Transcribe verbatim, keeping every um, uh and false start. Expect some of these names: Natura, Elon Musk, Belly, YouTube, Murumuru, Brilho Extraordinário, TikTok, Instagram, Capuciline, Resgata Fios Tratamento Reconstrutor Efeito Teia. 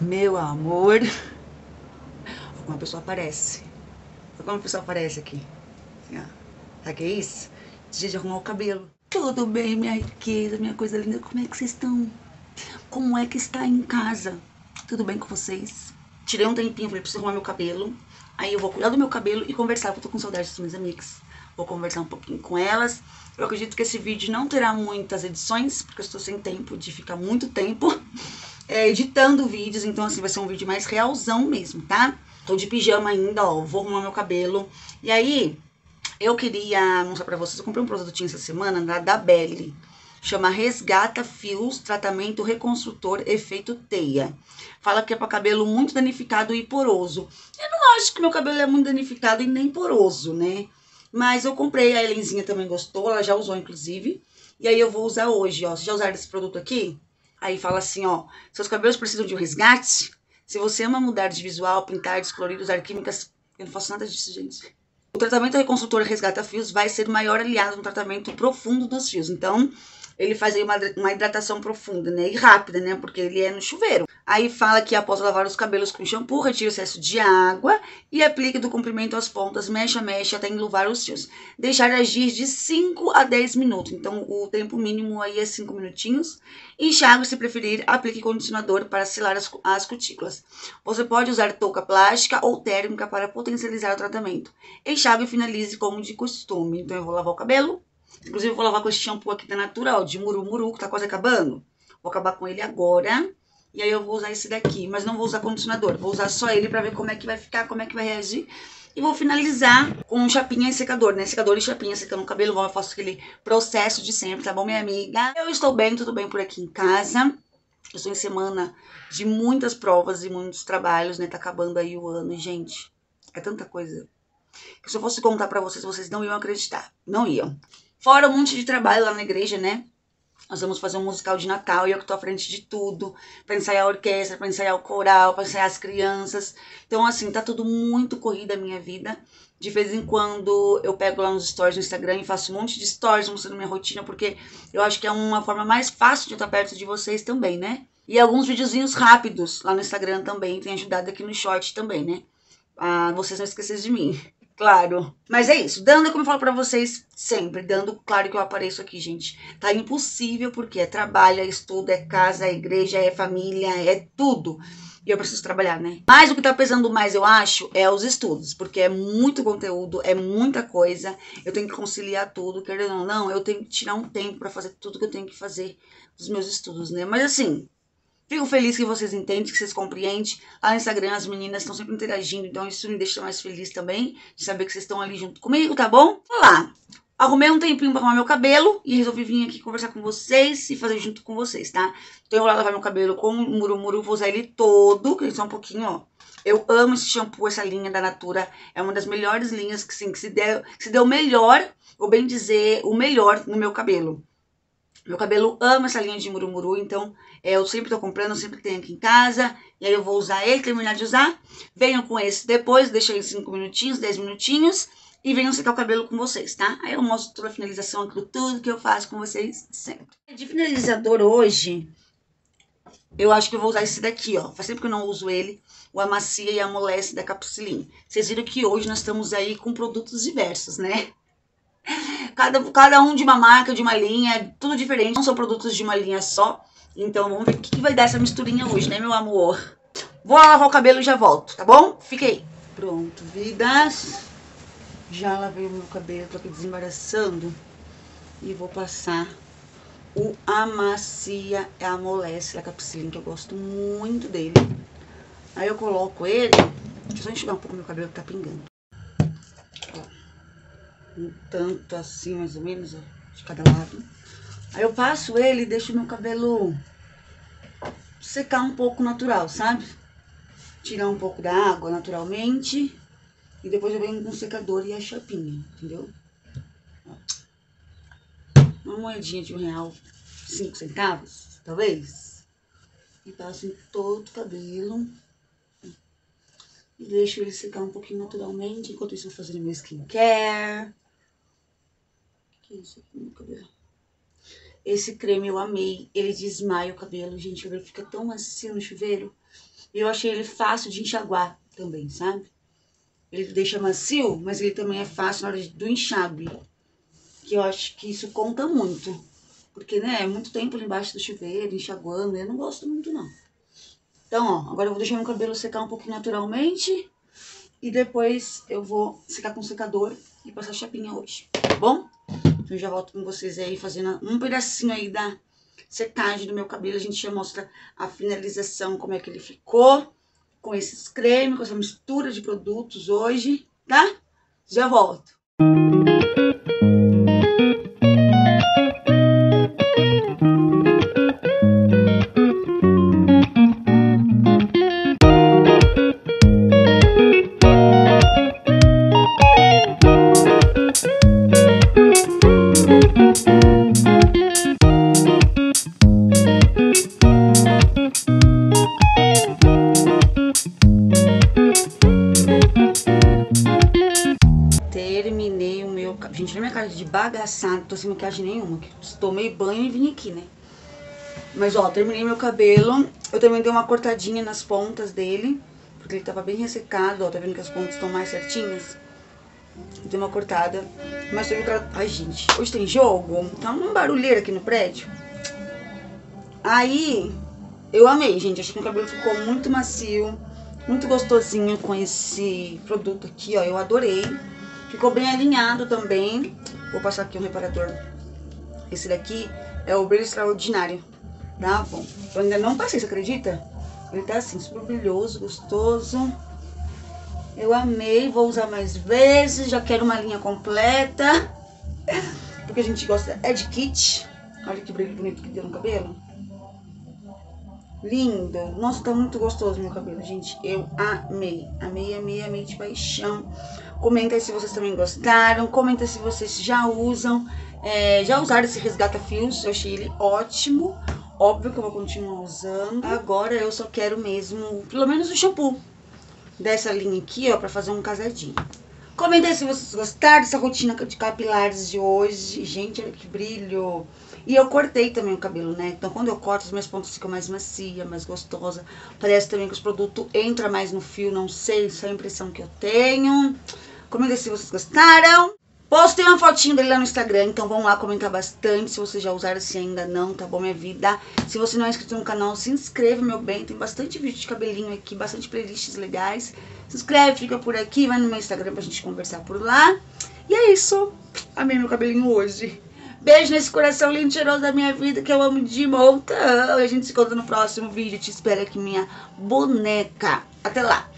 Meu amor, alguma pessoa aparece. Alguma pessoa aparece aqui. Assim, ó. Sabe o que é isso? Dia de arrumar o cabelo. Tudo bem, minha riqueza, minha coisa linda. Como é que vocês estão? Como é que está em casa? Tudo bem com vocês? Tirei um tempinho, falei, preciso arrumar meu cabelo. Aí eu vou cuidar do meu cabelo e conversar, porque eu tô com saudade das minhas amigas. Vou conversar um pouquinho com elas. Eu acredito que esse vídeo não terá muitas edições, porque eu estou sem tempo de ficar muito tempo é, editando vídeos. Então, assim, vai ser um vídeo mais realzão mesmo, tá? Tô de pijama ainda, ó. Vou arrumar meu cabelo. E aí, eu queria mostrar pra vocês. Eu comprei um produtinho essa semana da, da Belly. Chama Resgata Fios Tratamento Reconstrutor Efeito Teia. Fala que é pra cabelo muito danificado e poroso. Eu não acho que meu cabelo é muito danificado e nem poroso, né? Mas eu comprei, a Helenzinha também gostou, ela já usou, inclusive. E aí eu vou usar hoje, ó. Vocês já usaram esse produto aqui? Aí fala assim, ó. Seus cabelos precisam de um resgate? Se você ama mudar de visual, pintar, descolorir, usar químicas... Eu não faço nada disso, gente. O tratamento reconstrutor Resgata Fios vai ser o maior aliado no tratamento profundo dos fios. Então, ele faz aí uma, uma hidratação profunda, né? E rápida, né? Porque ele é no chuveiro. Aí fala que após lavar os cabelos com shampoo, retira o excesso de água e aplique do comprimento às pontas, mexa, mexa, até enluvar os fios. Deixar agir de cinco a dez minutos. Então, o tempo mínimo aí é cinco minutinhos. Enxague, se preferir, aplique condicionador para selar as, as cutículas. Você pode usar touca plástica ou térmica para potencializar o tratamento. Enxague e finalize como de costume. Então, eu vou lavar o cabelo. Inclusive, eu vou lavar com esse shampoo aqui da Natura, ó, de Murumuru, que tá quase acabando. Vou acabar com ele agora. E aí eu vou usar esse daqui, mas não vou usar condicionador. Vou usar só ele pra ver como é que vai ficar, como é que vai reagir. E vou finalizar com chapinha e secador, né? Secador e chapinha secando o cabelo. Eu faço aquele processo de sempre, tá bom, minha amiga? Eu estou bem, tudo bem por aqui em casa. Eu estou em semana de muitas provas e muitos trabalhos, né? Tá acabando aí o ano, gente. É tanta coisa. Se eu fosse contar pra vocês, vocês não iam acreditar. Não iam. Fora um monte de trabalho lá na igreja, né? Nós vamos fazer um musical de Natal e eu que tô à frente de tudo. Pra ensaiar a orquestra, pra ensaiar o coral, pra ensaiar as crianças. Então, assim, tá tudo muito corrido a minha vida. De vez em quando eu pego lá nos stories no Instagram e faço um monte de stories mostrando minha rotina, porque eu acho que é uma forma mais fácil de eu estar perto de vocês também, né? E alguns videozinhos rápidos lá no Instagram também, tem ajudado aqui no short também, né? Ah, vocês não esquecerem de mim. Claro, mas é isso, dando como eu falo pra vocês sempre, dando claro que eu apareço aqui, gente. Tá impossível porque é trabalho, é estudo, é casa, é igreja, é família, é tudo. E eu preciso trabalhar, né? Mas o que tá pesando mais, eu acho, é os estudos, porque é muito conteúdo, é muita coisa. Eu tenho que conciliar tudo, querendo ou não, eu tenho que tirar um tempo pra fazer tudo que eu tenho que fazer dos meus estudos, né? Mas assim... Fico feliz que vocês entendem, que vocês compreendem. Lá no Instagram as meninas estão sempre interagindo, então isso me deixa mais feliz também, de saber que vocês estão ali junto comigo, tá bom? Vamos lá. Arrumei um tempinho pra arrumar meu cabelo e resolvi vir aqui conversar com vocês e fazer junto com vocês, tá? Então eu vou lá lavar meu cabelo com o Murumuru, vou usar ele todo, que ele só um pouquinho, ó. Eu amo esse shampoo, essa linha da Natura, é uma das melhores linhas que, sim, que se deu, que se deu melhor, ou bem dizer, o melhor no meu cabelo. Meu cabelo ama essa linha de Murumuru, então é, eu sempre tô comprando, eu sempre tenho aqui em casa. E aí eu vou usar ele, terminar de usar. Venho com esse depois, deixo ele cinco minutinhos, dez minutinhos. E venho secar o cabelo com vocês, tá? Aí eu mostro toda a finalização, aquilo tudo que eu faço com vocês sempre. De finalizador hoje, eu acho que eu vou usar esse daqui, ó. Faz tempo que eu não uso ele, o Amacia e Amolece da Capuciline. Vocês viram que hoje nós estamos aí com produtos diversos, né? Cada, cada um de uma marca, de uma linha, tudo diferente. Não são produtos de uma linha só. Então vamos ver o que vai dar essa misturinha hoje, né, meu amor? Vou lavar o cabelo e já volto, tá bom? Fica aí. Pronto, vidas. Já lavei o meu cabelo, tô aqui desembaraçando. E vou passar o Amacia e Amolece da Capuciline, que eu gosto muito dele. Aí eu coloco ele... Deixa eu só enxugar um pouco meu cabelo que tá pingando. Um tanto assim, mais ou menos, ó, de cada lado. Aí eu passo ele e deixo meu cabelo secar um pouco natural, sabe? Tirar um pouco da água naturalmente. E depois eu venho com o secador e a chapinha, entendeu? Uma moedinha de um real, cinco centavos, talvez. E passo em todo o cabelo. E deixo ele secar um pouquinho naturalmente. Enquanto isso eu vou fazer meu skincare. Que isso aqui no meu cabelo. Esse creme eu amei. Ele desmaia o cabelo, gente. O cabelo fica tão macio no chuveiro. E eu achei ele fácil de enxaguar também, sabe? Ele deixa macio, mas ele também é fácil na hora do enxague. Que eu acho que isso conta muito. Porque, né, é muito tempo ali embaixo do chuveiro, enxaguando. Eu não gosto muito, não. Então, ó, agora eu vou deixar meu cabelo secar um pouquinho naturalmente. E depois eu vou secar com o secador e passar chapinha hoje, tá bom? Então eu já volto com vocês aí fazendo um pedacinho aí da secagem do meu cabelo. A gente já mostra a finalização, como é que ele ficou. Com esses cremes, com essa mistura de produtos hoje, tá? Já volto. Bagaçado, tô sem maquiagem nenhuma, tomei banho e vim aqui, né? Mas ó, terminei meu cabelo, eu também dei uma cortadinha nas pontas dele, porque ele tava bem ressecado, ó, tá vendo que as pontas estão mais certinhas? Dei uma cortada, mas teve outra... Ai, gente, hoje tem jogo, tá uma barulheira aqui no prédio. Aí, eu amei, gente, acho que meu cabelo ficou muito macio, muito gostosinho com esse produto aqui, ó, eu adorei. Ficou bem alinhado também. Vou passar aqui um reparador. Esse daqui é o Brilho Extraordinário. Tá bom. Eu ainda não passei, você acredita? Ele tá assim, super brilhoso, gostoso. Eu amei, vou usar mais vezes. Já quero uma linha completa. Porque a gente gosta é de kit. Olha que brilho bonito que deu no cabelo. Lindo. Nossa, tá muito gostoso meu cabelo, gente. Eu amei. Amei, amei, amei de paixão. Comenta aí se vocês também gostaram, comenta se vocês já usam, é, já usaram esse Resgata Fios, eu achei ele ótimo, óbvio que eu vou continuar usando. Agora eu só quero mesmo, pelo menos o shampoo dessa linha aqui, ó, pra fazer um casadinho. Comenta aí se vocês gostaram dessa rotina de capilares de hoje, gente, olha que brilho. E eu cortei também o cabelo, né, então quando eu corto as minhas pontas ficam mais macia, mais gostosa, parece também que os produtos entram mais no fio, não sei, isso é a impressão que eu tenho. Comenta se vocês gostaram. Postei uma fotinho dele lá no Instagram, então vão lá comentar bastante se vocês já usaram, se ainda não, tá bom, minha vida? Se você não é inscrito no canal, se inscreve, meu bem, tem bastante vídeo de cabelinho aqui, bastante playlists legais. Se inscreve, fica por aqui, vai no meu Instagram pra gente conversar por lá. E é isso, amei meu cabelinho hoje. Beijo nesse coração lindo e cheiroso da minha vida, que eu amo de montão. E a gente se encontra no próximo vídeo, te espero aqui, minha boneca. Até lá!